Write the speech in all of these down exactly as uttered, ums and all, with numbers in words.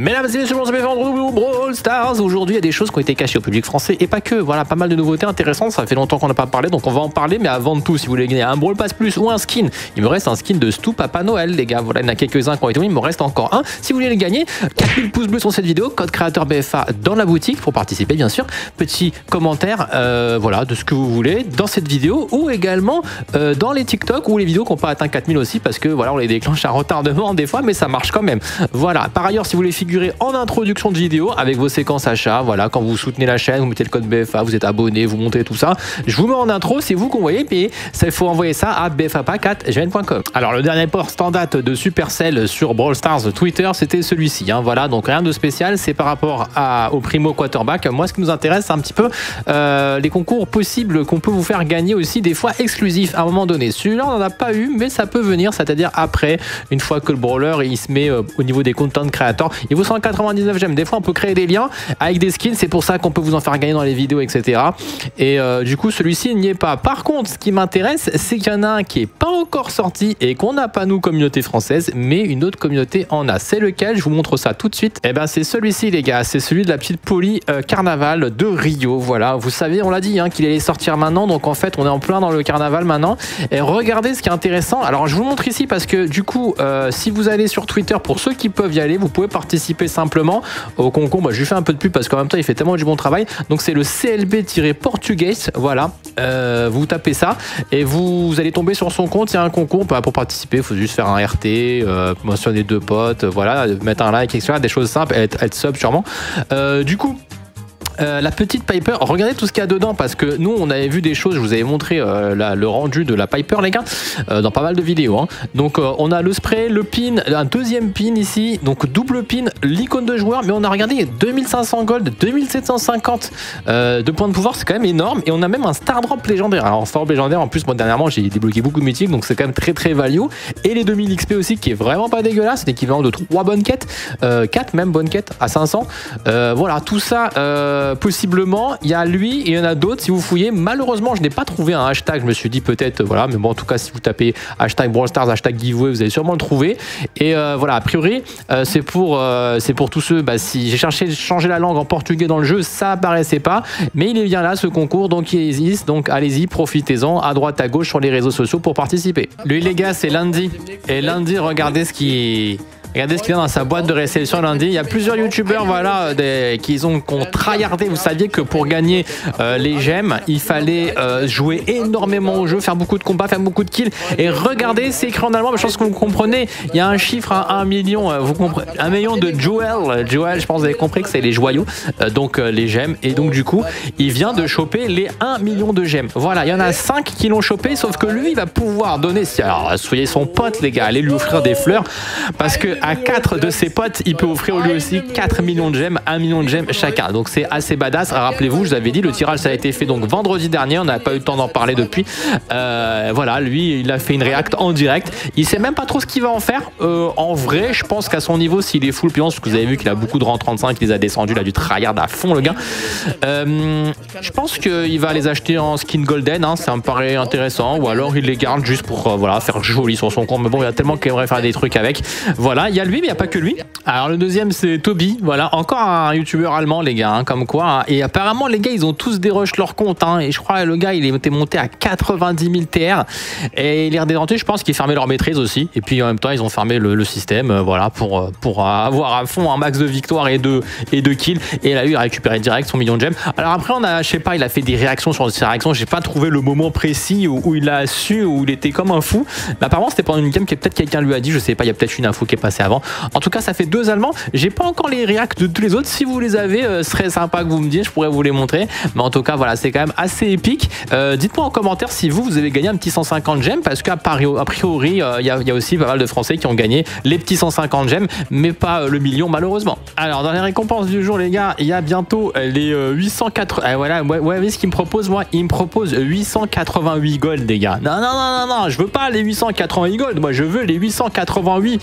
Mesdames et messieurs, bonjour, bienvenue Brawl Stars. Aujourd'hui, il y a des choses qui ont été cachées au public français et pas que. Voilà, pas mal de nouveautés intéressantes. Ça fait longtemps qu'on n'a pas parlé, donc on va en parler. Mais avant de tout, si vous voulez gagner un Brawl Pass Plus ou un skin, il me reste un skin de Stu Papa Noël, les gars. Voilà, il y en a quelques-uns qui ont été mis, il me reste encore un. Si vous voulez le gagner, quatre mille pouces bleus sur cette vidéo, code créateur B F A dans la boutique pour participer, bien sûr. Petit commentaire, euh, voilà, de ce que vous voulez dans cette vidéo ou également euh, dans les TikTok ou les vidéos qui n'ont pas atteint quatre mille aussi parce que voilà, on les déclenche à retardement des fois, mais ça marche quand même. Voilà, par ailleurs, si vous voulez en introduction de vidéo avec vos séquences achats, voilà, quand vous soutenez la chaîne, vous mettez le code B F A, vous êtes abonné, vous montez tout ça, je vous mets en intro, c'est vous qu'on voyait, puis il faut envoyer ça à b f a pack at gmail point com. Alors le dernier post en date de Supercell sur Brawl Stars Twitter, c'était celui-ci, hein, voilà, donc rien de spécial, c'est par rapport à, au primo quarterback. Moi ce qui nous intéresse c'est un petit peu euh, les concours possibles qu'on peut vous faire gagner aussi, des fois exclusifs à un moment donné. Celui-là on n'en a pas eu, mais ça peut venir, c'est-à-dire après, une fois que le brawler il se met euh, au niveau des content creators, il vous cent quatre-vingt-dix-neuf j'aime. Des fois, on peut créer des liens avec des skins. C'est pour ça qu'on peut vous en faire gagner dans les vidéos, et cetera. Et euh, du coup, celui-ci n'y est pas. Par contre, ce qui m'intéresse, c'est qu'il y en a un qui n'est pas encore sorti et qu'on n'a pas, nous, communauté française, mais une autre communauté en a. C'est lequel? Je vous montre ça tout de suite. Et ben, c'est celui-ci, les gars. C'est celui de la petite poly euh, Carnaval de Rio. Voilà. Vous savez, on l'a dit, hein, qu'il allait sortir maintenant. Donc, en fait, on est en plein dans le carnaval maintenant. Et regardez ce qui est intéressant. Alors, je vous montre ici parce que, du coup, euh, si vous allez sur Twitter, pour ceux qui peuvent y aller, vous pouvez participer simplement au concours. Bah, je lui fais un peu de pub parce qu'en même temps il fait tellement du bon travail. Donc c'est le C L B portugais, voilà, euh, vous tapez ça et vous allez tomber sur son compte. Il y a un concours, bah, pour participer il faut juste faire un R T, euh, mentionner deux potes, voilà, mettre un like, etc., des choses simples, être, être sub sûrement. Euh, du coup Euh, la petite Piper, regardez tout ce qu'il y a dedans parce que nous on avait vu des choses, je vous avais montré euh, la, le rendu de la Piper, les gars, euh, dans pas mal de vidéos, hein. Donc euh, on a le spray, le pin, un deuxième pin ici, donc double pin, l'icône de joueur, mais on a regardé deux mille cinq cents gold, deux mille sept cent cinquante euh, de points de pouvoir, c'est quand même énorme, et on a même un Stardrop légendaire. Alors Stardrop légendaire, en plus moi dernièrement j'ai débloqué beaucoup de mythiques, donc c'est quand même très très value, et les deux mille X P aussi qui est vraiment pas dégueulasse, c'est l'équivalent de trois bonnes quêtes, euh, quatre même bonnes quêtes à cinq cents, euh, voilà, tout ça euh, possiblement. Il y a lui et il y en a d'autres si vous fouillez. Malheureusement je n'ai pas trouvé un hashtag, je me suis dit peut-être, voilà, mais bon, en tout cas si vous tapez hashtag Brawl Stars, hashtag giveaway, vous allez sûrement le trouver. Et euh, voilà, a priori euh, c'est pour euh, c'est pour tous ceux, bah, si j'ai cherché de changer la langue en portugais dans le jeu, ça apparaissait pas, mais il est bien là ce concours, donc il existe, donc allez-y, profitez-en à droite à gauche sur les réseaux sociaux pour participer. Lui les gars, c'est lundi, et lundi regardez ce qui... Regardez ce qu'il y a dans sa boîte de réception lundi. Il y a plusieurs youtubeurs, voilà, des, qui ont, qui ont tryhardé. Vous saviez que pour gagner euh, les gemmes, il fallait euh, jouer énormément au jeu, faire beaucoup de combats, faire beaucoup de kills. Et regardez, c'est écrit en allemand, mais je pense que vous comprenez. Il y a un chiffre à un million, vous comprenez, un million de Joel. Joel, je pense que vous avez compris que c'est les joyaux, euh, donc euh, les gemmes. Et donc, du coup, il vient de choper les un million de gemmes. Voilà, il y en a cinq qui l'ont chopé, sauf que lui, il va pouvoir donner. Alors, soyez son pote, les gars, allez lui offrir des fleurs parce que à quatre de ses potes, il peut offrir lui aussi quatre millions de gemmes, un million de gemmes chacun. Donc c'est assez badass. Rappelez-vous, je vous avais dit, le tirage ça a été fait donc vendredi dernier. On n'a pas eu le temps d'en parler depuis. Euh, voilà, lui, il a fait une react en direct. Il sait même pas trop ce qu'il va en faire. Euh, en vrai, je pense qu'à son niveau, s'il est full pion, parce que vous avez vu qu'il a beaucoup de rangs trente-cinq, il les a descendus, il a du tryhard à fond le gars. Euh, je pense qu'il va les acheter en skin golden, hein, ça me paraît intéressant. Ou alors il les garde juste pour euh, voilà, faire joli sur son compte. Mais bon, il y a tellement qu'il aimerait faire des trucs avec. Voilà. Il y a lui, mais il n'y a pas que lui. Alors, le deuxième, c'est Toby. Voilà, encore un youtubeur allemand, les gars, hein, comme quoi. Hein. Et apparemment, les gars, ils ont tous dérush leur compte. Hein, et je crois que le gars, il était monté à quatre-vingt-dix mille T R. Et il est redétenté, je pense qu'ils fermaient leur maîtrise aussi. Et puis, en même temps, ils ont fermé le, le système, euh, voilà, pour, pour avoir à fond un max de victoires et de, et de kills. Et là, lui, il a récupéré direct son million de gemmes. Alors, après, on a, je sais pas, il a fait des réactions sur ses réactions. J'ai pas trouvé le moment précis où, où il a su, où il était comme un fou. Mais apparemment, c'était pendant une game que peut-être quelqu'un lui a dit, je sais pas, il y a peut-être une info qui est passée avant. En tout cas, ça fait deux Allemands. J'ai pas encore les reacts de tous les autres. Si vous les avez, euh, ce serait sympa que vous me disiez, je pourrais vous les montrer. Mais en tout cas, voilà, c'est quand même assez épique. Euh, Dites-moi en commentaire si vous, vous avez gagné un petit cent cinquante gemmes, parce qu'à priori, il euh, y, y a aussi pas mal de Français qui ont gagné les petits cent cinquante gemmes, mais pas euh, le million, malheureusement. Alors, dans les récompenses du jour, les gars, il y a bientôt les euh, huit cent quatre. Ah, voilà, ouais, ouais, oui, ce qu'il me propose, moi, il me propose huit cent quatre-vingt-huit gold, les gars. Non, non, non, non, non, je veux pas les huit cent quatre-vingt-huit gold, moi, je veux les huit cent quatre-vingt-huit.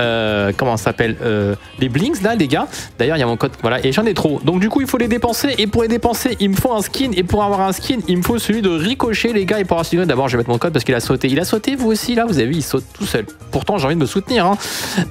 Euh, euh, comment ça s'appelle, euh, les blings là les gars. D'ailleurs il y a mon code, voilà, et j'en ai trop. Donc du coup il faut les dépenser, et pour les dépenser il me faut un skin, et pour avoir un skin il me faut celui de Ricochet les gars. Et pour avoir celui d'abord je vais mettre mon code parce qu'il a sauté. Il a sauté vous aussi là, vous avez vu il saute tout seul. Pourtant j'ai envie de me soutenir hein.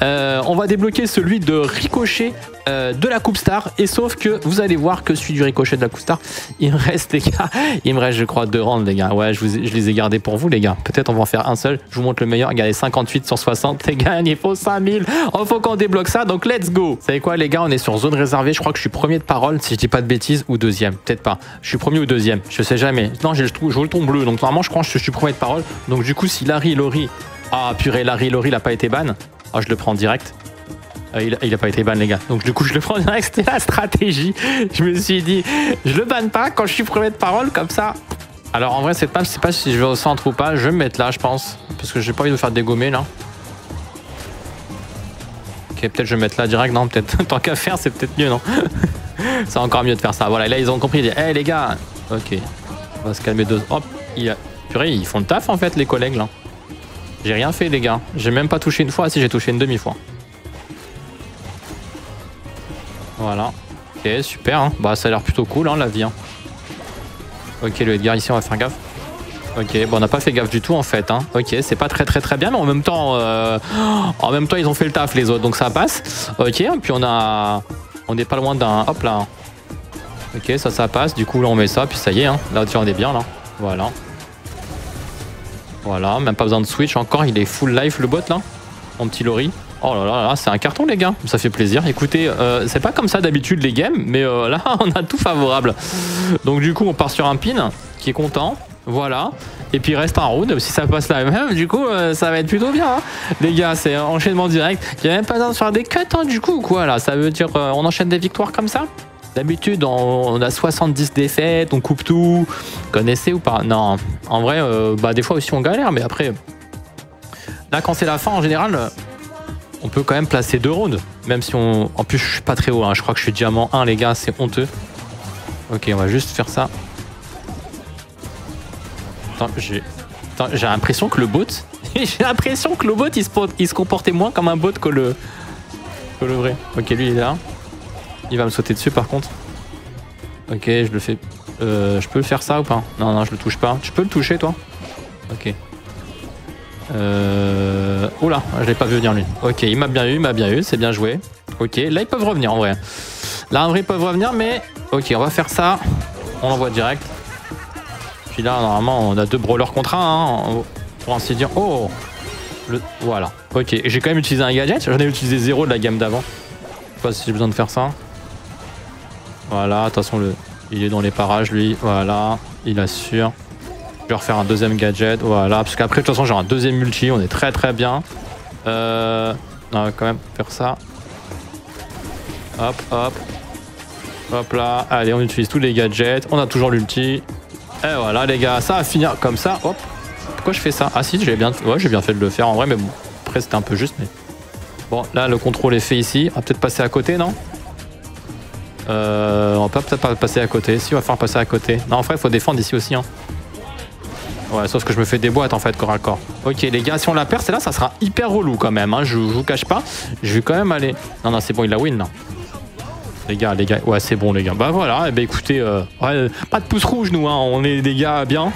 euh, On va débloquer celui de Ricochet euh, de la Coupe Star. Et sauf que vous allez voir que celui du Ricochet de la Coupe Star, il me reste les gars, il me reste je crois deux rounds les gars. Ouais je, vous ai, je les ai gardés pour vous les gars. Peut-être on va en faire un seul, je vous montre le meilleur. Regardez cinquante-huit sur soixante les gars, il faut cinq mille. Il faut qu'on débloque ça, donc let's go. Vous savez quoi les gars, on est sur zone réservée. Je crois que je suis premier de parole si je dis pas de bêtises, ou deuxième. Peut-être pas, je suis premier ou deuxième, je sais jamais. Non j'ai le, le ton bleu, donc normalement je crois que je suis premier de parole. Donc du coup si Larry Laurie, ah purée Larry Laurie il a pas été ban, ah je le prends direct. Il a, il a pas été ban les gars. Donc du coup je le prends direct, c'était la stratégie. Je me suis dit je le banne pas quand je suis premier de parole comme ça. Alors en vrai cette map je sais pas si je vais au centre ou pas. Je vais me mettre là je pense, parce que j'ai pas envie de me faire dégommer là. Ok peut-être je vais me mettre là direct. Non peut-être tant qu'à faire c'est peut-être mieux non. C'est encore mieux de faire ça. Voilà là ils ont compris. Eh hey, les gars. Ok on va se calmer deux. Hop il a... Purée ils font le taf en fait les collègues là. J'ai rien fait les gars. J'ai même pas touché une fois. Ah, si j'ai touché une demi fois. Voilà, ok super, hein. Bah ça a l'air plutôt cool hein, la vie. Hein. Ok le Edgar ici on va faire gaffe. Ok bon on n'a pas fait gaffe du tout en fait. Hein. Ok c'est pas très très très bien mais en même temps euh... en même temps ils ont fait le taf les autres donc ça passe. Ok et puis on a, on n'est pas loin d'un, hop là. Ok ça ça passe, du coup là on met ça puis ça y est hein. Là tu en es bien là. Voilà. Voilà même pas besoin de switch encore, il est full life le bot là. Mon petit Laurie. Oh là là, là c'est un carton les gars, ça fait plaisir. Écoutez, euh, c'est pas comme ça d'habitude les games, mais euh, là on a tout favorable. Donc du coup on part sur un pin qui est content, voilà. Et puis il reste un round, si ça passe là même, du coup euh, ça va être plutôt bien. Hein. Les gars c'est enchaînement direct, il n'y a même pas besoin de faire des cuts hein, du coup quoi là. Ça veut dire euh, on enchaîne des victoires comme ça. D'habitude on a soixante-dix défaites, on coupe tout. Connaissez ou pas? Non, en vrai euh, bah, des fois aussi on galère, mais après là quand c'est la fin en général... On peut quand même placer deux rounds, même si on... En plus, je suis pas très haut, hein. Je crois que je suis diamant un, les gars, c'est honteux. Ok, on va juste faire ça. Attends, j'ai... j'ai l'impression que le bot... j'ai l'impression que le bot, il se... il se comportait moins comme un bot que le... que le vrai. Ok, lui, il est là. Il va me sauter dessus, par contre. Ok, je le fais... Euh, je peux faire ça ou pas? Non, non, je le touche pas. Tu peux le toucher, toi? Ok. Euh... Oula, je l'ai pas vu venir lui. Ok, il m'a bien eu, il m'a bien eu, c'est bien joué. Ok, là ils peuvent revenir en vrai. Là en vrai ils peuvent revenir mais... Ok, on va faire ça. On l'envoie direct. Puis là normalement on a deux brawlers contre un. Hein, pour ainsi dire... Oh le... Voilà. Ok, j'ai quand même utilisé un gadget. J'en ai utilisé zéro de la gamme d'avant. Je sais pas si j'ai besoin de faire ça. Voilà, de toute façon le... il est dans les parages lui. Voilà, il assure. Je vais refaire un deuxième gadget, voilà, parce qu'après de toute façon j'ai un deuxième multi, on est très très bien. Euh, on va quand même faire ça. Hop, hop. Hop là, allez on utilise tous les gadgets, on a toujours l'ulti. Et voilà les gars, ça va finir comme ça, hop. Pourquoi je fais ça? Ah si, j'ai bien... Ouais, j'ai bien fait de le faire en vrai, mais bon, après c'était un peu juste, mais... Bon, là le contrôle est fait ici, on va peut-être passer à côté, non? euh, On va peut-être pas passer à côté, si on va faire passer à côté. Non en vrai il faut défendre ici aussi, hein. Ouais, sauf que je me fais des boîtes en fait, corps à corps. Ok, les gars, si on la perd, celle-là, ça sera hyper relou quand même. Hein. Je, je vous cache pas. Je vais quand même aller. Non, non, c'est bon, il la win là. Les gars, les gars. Ouais, c'est bon, les gars. Bah voilà, eh ben, écoutez, euh, ouais, pas de pouce rouge, nous. Hein. On est des gars bien.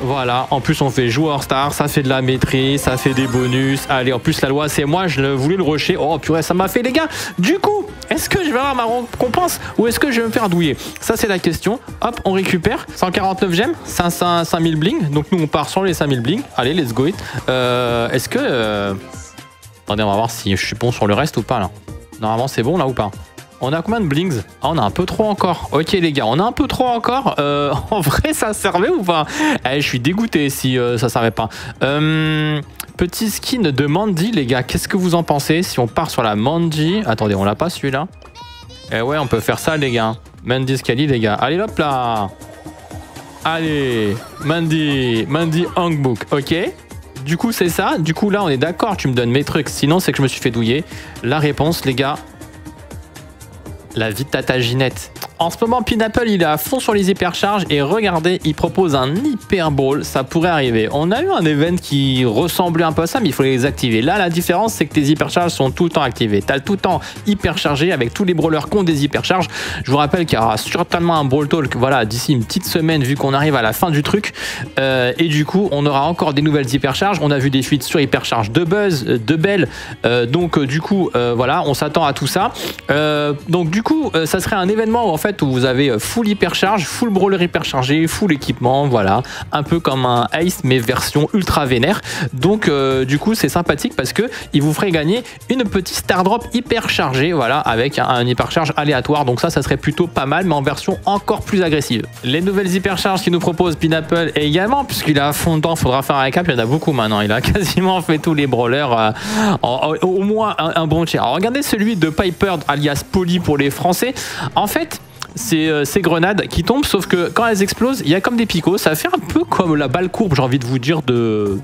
Voilà, en plus, on fait joueur star. Ça fait de la maîtrise, ça fait des bonus. Allez, en plus, la loi, c'est moi. Je voulais le rusher. Oh purée, ça m'a fait, les gars. Du coup, est-ce que je vais avoir ma récompense ou est-ce que je vais me faire douiller? Ça, c'est la question. Hop, on récupère. cent quarante-neuf gemmes, cinq mille bling. Donc, nous, on part sur les cinq mille bling. Allez, let's go it. Euh, est-ce que... Euh... Attendez, on va voir si je suis bon sur le reste ou pas, là. Normalement, c'est bon, là, ou pas? On a combien de blings? Ah, on a un peu trop encore. Ok, les gars, on a un peu trop encore. Euh, en vrai, ça servait ou pas? Eh, je suis dégoûté si euh, ça servait pas. Euh... Petit skin de Mandy, les gars, qu'est-ce que vous en pensez? Si on part sur la Mandy... Attendez, on l'a pas celui-là? Eh ouais, on peut faire ça, les gars. Mandy Scali, les gars. Allez, hop là. Allez, Mandy, Mandy Hangbook, ok. Du coup, c'est ça. Du coup, là, on est d'accord, tu me donnes mes trucs. Sinon, c'est que je me suis fait douiller. La réponse, les gars... La vie de Tata Ginette. En ce moment, Pineapple, il est à fond sur les hypercharges et regardez, il propose un hyper ball, ça pourrait arriver. On a eu un event qui ressemblait un peu à ça, mais il faut les activer. Là, la différence, c'est que tes hypercharges sont tout le temps activées. T'as tout le temps hyperchargé avec tous les brawlers qui ont des hypercharges. Je vous rappelle qu'il y aura certainement un brawl talk, voilà, d'ici une petite semaine, vu qu'on arrive à la fin du truc. Euh, et du coup, on aura encore des nouvelles hypercharges. On a vu des fuites sur hypercharges de Buzz, de Belle. Euh, donc, euh, du coup, euh, voilà, on s'attend à tout ça. Euh, donc, du coup, euh, ça serait un événement où, en fait, où vous avez full hypercharge, full brawler hyperchargé, full équipement, voilà, un peu comme un Ace mais version ultra vénère. Donc euh, du coup c'est sympathique parce que il vous ferait gagner une petite Stardrop hyper chargée, voilà, avec un, un hypercharge aléatoire. Donc ça, ça serait plutôt pas mal, mais en version encore plus agressive. Les nouvelles hypercharges qu'il nous propose Pineapple également, puisqu'il a à fond dedans, faudra faire un récap, il y en a beaucoup maintenant, il a quasiment fait tous les brawlers, euh, en, en, au moins un, un bon tiers. Alors regardez celui de Piper alias Polly pour les Français. En fait, c'est euh, ces grenades qui tombent, sauf que quand elles explosent, il y a comme des picots. Ça fait un peu comme la balle courbe, j'ai envie de vous dire, de...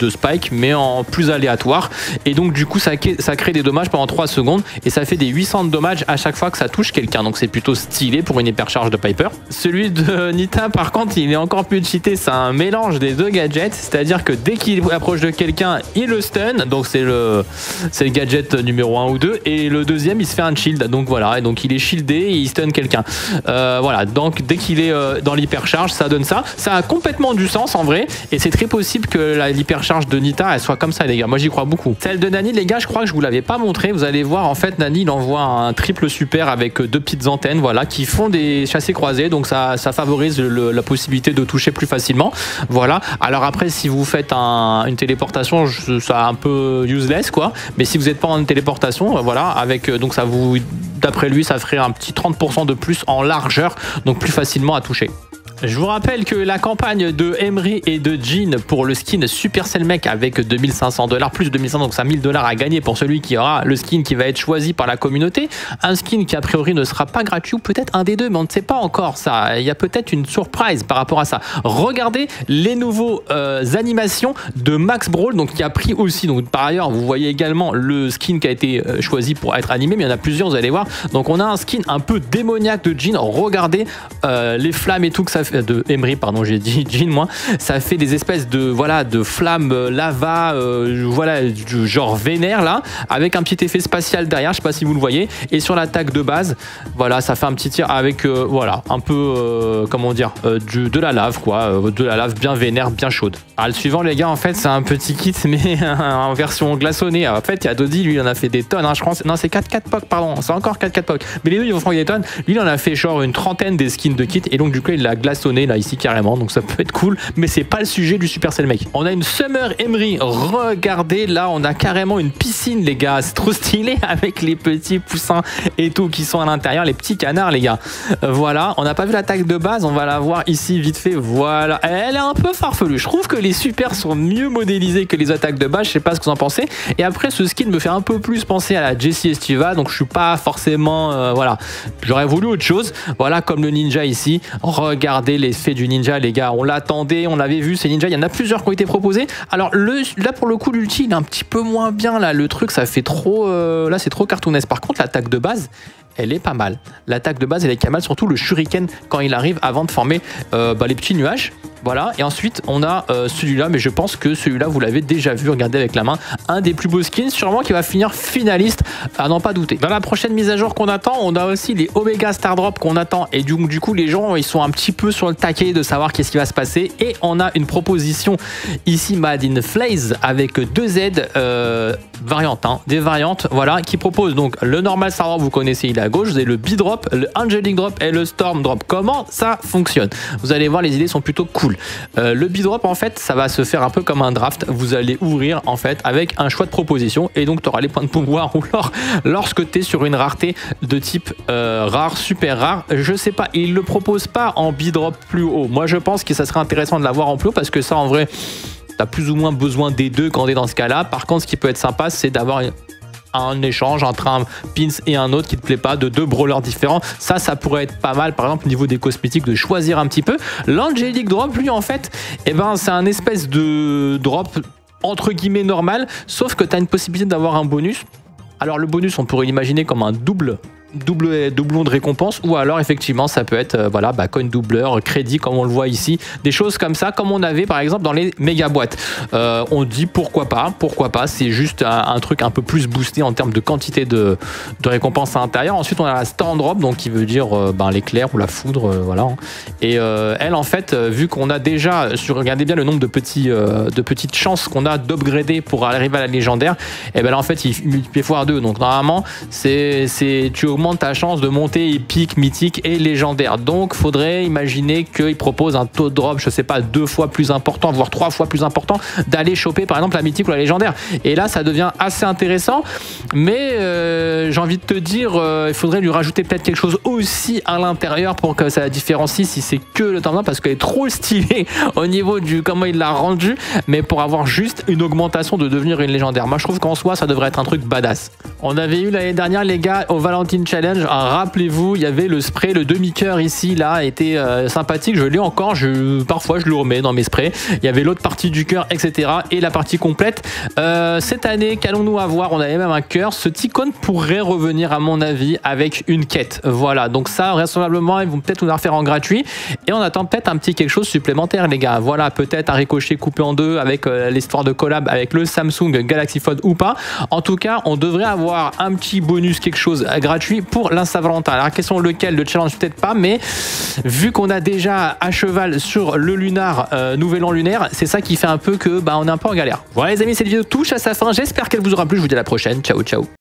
de Spike, mais en plus aléatoire, et donc du coup ça, ça crée des dommages pendant trois secondes et ça fait des huit cents de dommages à chaque fois que ça touche quelqu'un. Donc c'est plutôt stylé pour une hypercharge de Piper. Celui de Nita par contre, il est encore plus cheaté, c'est un mélange des deux gadgets, c'est à dire que dès qu'il approche de quelqu'un, il le stun, donc c'est le, le gadget numéro un ou deux, et le deuxième il se fait un shield, donc voilà, et donc il est shieldé et il stun quelqu'un, euh, voilà, donc dès qu'il est dans l'hypercharge ça donne ça. Ça a complètement du sens en vrai, et c'est très possible que l'hypercharge charge de Nita elle soit comme ça, les gars, moi j'y crois beaucoup. Celle de Nani, les gars, je crois que je vous l'avais pas montré, vous allez voir, en fait Nani il envoie un triple super avec deux petites antennes, voilà, qui font des chassés croisés, donc ça, ça favorise le, la possibilité de toucher plus facilement, voilà. Alors après si vous faites un, une téléportation, je, ça un peu useless quoi, mais si vous n'êtes pas en téléportation, voilà, avec donc ça vous, d'après lui ça ferait un petit trente pour cent de plus en largeur, donc plus facilement à toucher. Je vous rappelle que la campagne de Emery et de Jean pour le skin Supercell Mec avec deux mille cinq cents dollars plus deux mille cinq cents, donc cinq mille dollars à gagner pour celui qui aura le skin qui va être choisi par la communauté. Un skin qui a priori ne sera pas gratuit, ou peut-être un des deux, mais on ne sait pas encore ça. Il y a peut-être une surprise par rapport à ça. Regardez les nouveaux euh, animations de Max Brawl, donc qui a pris aussi. Donc par ailleurs, vous voyez également le skin qui a été choisi pour être animé, mais il y en a plusieurs, vous allez voir. Donc on a un skin un peu démoniaque de Jean. Regardez euh, les flammes et tout que ça fait. De Emery, pardon, j'ai dit Jean, moi. Ça fait des espèces de, voilà, de flammes lava, euh, voilà, du genre vénère là, avec un petit effet spatial derrière, je sais pas si vous le voyez. Et sur l'attaque de base, voilà, ça fait un petit tir avec, euh, voilà, un peu, euh, comment dire, euh, du, de la lave, quoi, euh, de la lave bien vénère, bien chaude. Ah, le suivant, les gars, en fait, c'est un petit kit, mais en version glaçonnée. En fait, il y a Dodi, lui, il en a fait des tonnes, hein, je pense. Non, c'est quatre quatre poc, pardon, c'est encore quatre quatre poc. Mais les deux, ils vont faire des tonnes. Lui, il en a fait genre une trentaine des skins de kit, et donc, du coup, il l'a glaçonné sonné là ici carrément, donc ça peut être cool, mais c'est pas le sujet du Supercell Mec. On a une Summer Emery, regardez là, on a carrément une piscine, les gars, c'est trop stylé avec les petits poussins et tout qui sont à l'intérieur, les petits canards, les gars. Euh, voilà, on n'a pas vu l'attaque de base, on va la voir ici vite fait, voilà. Elle est un peu farfelue, je trouve que les supers sont mieux modélisés que les attaques de base, je sais pas ce que vous en pensez. Et après ce skin me fait un peu plus penser à la Jessie Estiva, donc je suis pas forcément, euh, voilà, j'aurais voulu autre chose, voilà, comme le ninja ici, regardez l'effet du ninja, les gars, on l'attendait, on l'avait vu, ces ninjas, il y en a plusieurs qui ont été proposés. Alors le, là pour le coup l'ulti il est un petit peu moins bien là, le truc ça fait trop, euh, là c'est trop cartoonesque. Par contre l'attaque de base elle est pas mal, l'attaque de base elle est pas mal, surtout le shuriken quand il arrive avant de former euh, bah, les petits nuages. Voilà, et ensuite on a euh, celui-là, mais je pense que celui-là vous l'avez déjà vu, regardez avec la main, un des plus beaux skins, sûrement qui va finir finaliste, à n'en pas douter. Dans la prochaine mise à jour qu'on attend, on a aussi les Omega Stardrop qu'on attend, et donc du coup les gens ils sont un petit peu sur le taquet de savoir qu'est-ce qui va se passer, et on a une proposition ici Made in Flays avec deux Z euh, variantes, hein, des variantes, voilà, qui propose donc le normal Stardrop, vous connaissez, il est à gauche, vous avez le B-Drop, le Angelic Drop et le Storm Drop. Comment ça fonctionne? Vous allez voir, les idées sont plutôt cool. Euh, le bidrop en fait ça va se faire un peu comme un draft, vous allez ouvrir en fait avec un choix de proposition et donc tu auras les points de pouvoir ou l'or lorsque tu es sur une rareté de type euh, rare, super rare, je sais pas, il le propose pas en bidrop plus haut, moi je pense que ça serait intéressant de l'avoir en plus haut parce que ça en vrai t'as plus ou moins besoin des deux quand t'es dans ce cas là. Par contre ce qui peut être sympa c'est d'avoir une... un échange entre un pins et un autre qui te plaît pas, de deux brawlers différents, ça ça pourrait être pas mal, par exemple au niveau des cosmétiques de choisir un petit peu. L'angelic drop lui en fait, et eh ben c'est un espèce de drop entre guillemets normal, sauf que tu as une possibilité d'avoir un bonus. Alors le bonus on pourrait l'imaginer comme un double double, doublon de récompense, ou alors effectivement ça peut être euh, voilà, bah, coin doubleur, crédit comme on le voit ici, des choses comme ça, comme on avait par exemple dans les méga boîtes. Euh, on dit pourquoi pas, pourquoi pas, c'est juste un, un truc un peu plus boosté en termes de quantité de, de récompenses à l'intérieur. Ensuite on a la Stardrop, donc qui veut dire euh, ben, l'éclair ou la foudre, euh, voilà. Et euh, elle en fait, euh, vu qu'on a déjà, sur, regardez bien le nombre de, petits, euh, de petites chances qu'on a d'upgrader pour arriver à la légendaire, et ben là en fait il multiplie fois deux, donc normalement c'est, c'est, tu augmentes ta chance de monter épique, mythique et légendaire. Donc faudrait imaginer qu'il propose un taux de drop, je sais pas, deux fois plus important, voire trois fois plus important, d'aller choper par exemple la mythique ou la légendaire. Et là ça devient assez intéressant, mais euh, j'ai envie de te dire, euh, il faudrait lui rajouter peut-être quelque chose aussi à l'intérieur pour que ça la différencie, si c'est que le temps, parce qu'elle est trop stylée au niveau du comment il l'a rendu, mais pour avoir juste une augmentation de devenir une légendaire. Moi je trouve qu'en soi ça devrait être un truc badass. On avait eu l'année dernière les gars au Valentine Challenge, ah, rappelez-vous, il y avait le spray, le demi-cœur ici, là, était euh, sympathique, je l'ai encore, je, parfois je le remets dans mes sprays, il y avait l'autre partie du cœur, et cetera et la partie complète. Euh, cette année, qu'allons-nous avoir? On avait même un cœur, ce icône pourrait revenir à mon avis avec une quête, voilà, donc ça vraisemblablement ils vont peut-être nous la refaire en gratuit, et on attend peut-être un petit quelque chose supplémentaire les gars, voilà, peut-être un ricochet coupé en deux avec euh, l'histoire de collab avec le Samsung Galaxy Fold ou pas. En tout cas, on devrait avoir un petit bonus, quelque chose gratuit pour l'un Saint-Valentin. Alors, question lequel, le challenge peut-être pas, mais vu qu'on a déjà à cheval sur le lunar, euh, nouvel an lunaire, c'est ça qui fait un peu que bah, on est un peu en galère. Voilà les amis, cette vidéo touche à sa fin, j'espère qu'elle vous aura plu, je vous dis à la prochaine, ciao ciao.